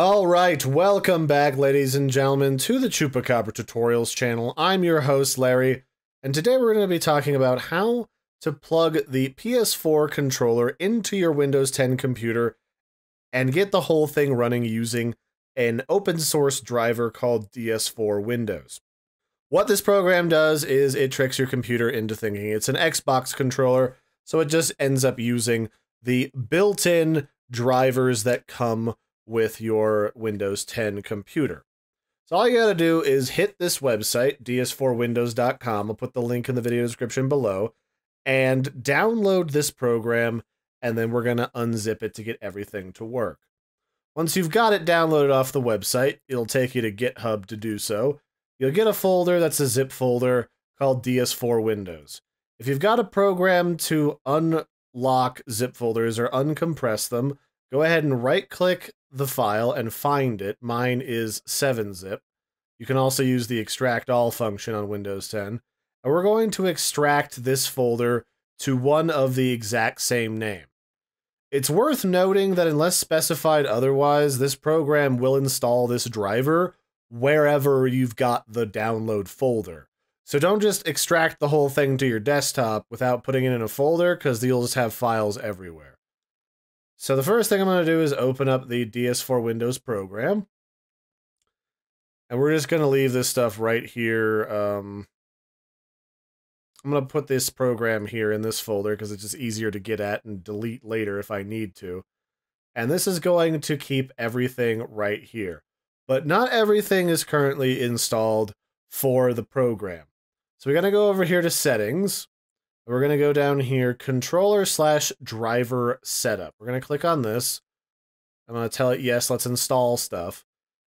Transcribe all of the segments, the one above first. Alright, welcome back, ladies and gentlemen, to the Chupacabra Tutorials channel. I'm your host, Larry, and today we're going to be talking about how to plug the PS4 controller into your Windows 10 computer and get the whole thing running using an open source driver called DS4 Windows. What this program does is it tricks your computer into thinking it's an Xbox controller, so it just ends up using the built-in drivers that come with your Windows 10 computer. So all you gotta do is hit this website, ds4windows.com, I'll put the link in the video description below, and download this program, and then we're gonna unzip it to get everything to work. Once you've got it downloaded off the website, it'll take you to GitHub to do so. You'll get a folder that's a zip folder called DS4 Windows. If you've got a program to unlock zip folders or uncompress them, go ahead and right-click the file and find it. Mine is 7zip. You can also use the extract all function on Windows 10. And we're going to extract this folder to one of the exact same name. It's worth noting that unless specified otherwise, this program will install this driver wherever you've got the download folder. So don't just extract the whole thing to your desktop without putting it in a folder, because you'll just have files everywhere. So the first thing I'm going to do is open up the DS4 Windows program. And we're just going to leave this stuff right here. I'm going to put this program here in this folder because it's just easier to get at and delete later if I need to. And this is going to keep everything right here. But not everything is currently installed for the program. So we're going to go over here to settings. We're going to go down here, controller/driver setup. We're going to click on this. I'm going to tell it, yes, let's install stuff.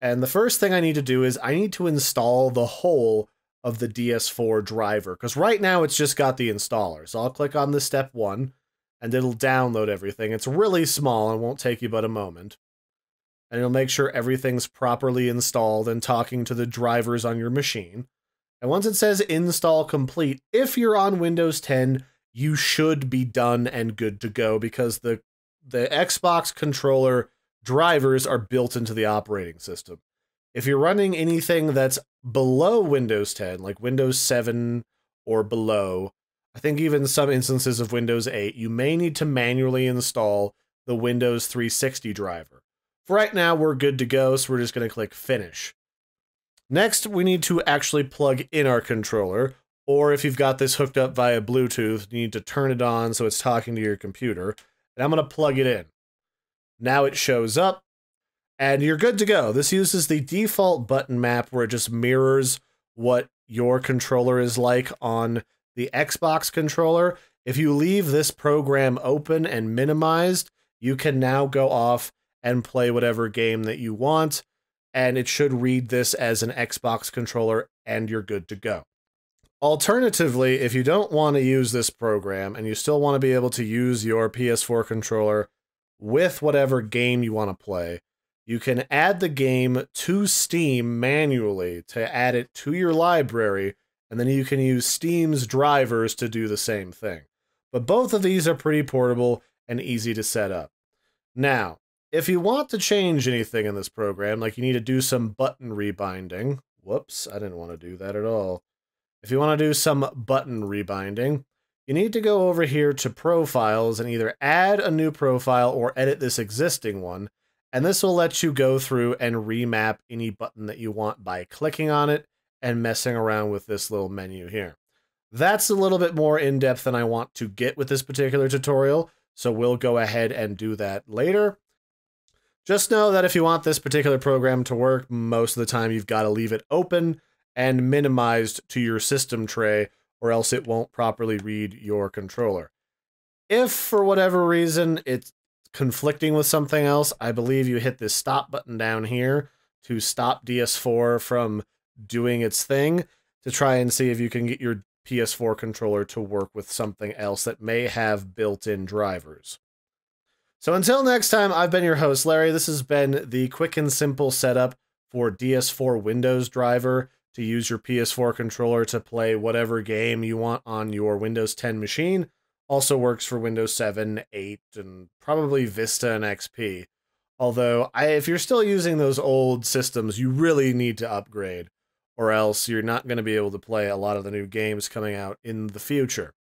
And the first thing I need to do is I need to install the whole of the DS4 driver, because right now it's just got the installer. So I'll click on the step one and it'll download everything. It's really small and won't take you but a moment. And it'll make sure everything's properly installed and talking to the drivers on your machine. And once it says install complete, if you're on Windows 10, you should be done and good to go, because the Xbox controller drivers are built into the operating system. If you're running anything that's below Windows 10, like Windows 7 or below, I think even some instances of Windows 8, you may need to manually install the Windows 360 driver. For right now, we're good to go, so we're just going to click finish. Next, we need to actually plug in our controller, or if you've got this hooked up via Bluetooth, you need to turn it on so it's talking to your computer, and I'm going to plug it in. Now it shows up, and you're good to go. This uses the default button map where it just mirrors what your controller is like on the Xbox controller. If you leave this program open and minimized, you can now go off and play whatever game that you want. And it should read this as an Xbox controller, and you're good to go. Alternatively, if you don't want to use this program and you still want to be able to use your PS4 controller with whatever game you want to play, you can add the game to Steam manually to add it to your library, and then you can use Steam's drivers to do the same thing. But both of these are pretty portable and easy to set up. Now, if you want to change anything in this program, like you need to do some button rebinding, whoops, I didn't want to do that at all. If you want to do some button rebinding, you need to go over here to profiles and either add a new profile or edit this existing one. And this will let you go through and remap any button that you want by clicking on it and messing around with this little menu here. That's a little bit more in depth than I want to get with this particular tutorial, so we'll go ahead and do that later. Just know that if you want this particular program to work, most of the time you've got to leave it open and minimized to your system tray, or else it won't properly read your controller. If for whatever reason it's conflicting with something else, I believe you hit this stop button down here to stop DS4 from doing its thing, to try and see if you can get your PS4 controller to work with something else that may have built-in drivers. So until next time, I've been your host, Larry. This has been the quick and simple setup for DS4 Windows driver to use your PS4 controller to play whatever game you want on your Windows 10 machine. Also works for Windows 7, 8, and probably Vista and XP. Although, if you're still using those old systems, you really need to upgrade, or else you're not going to be able to play a lot of the new games coming out in the future.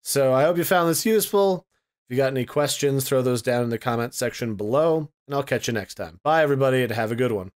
So I hope you found this useful. If you got any questions, throw those down in the comment section below, and I'll catch you next time. Bye, everybody, and have a good one.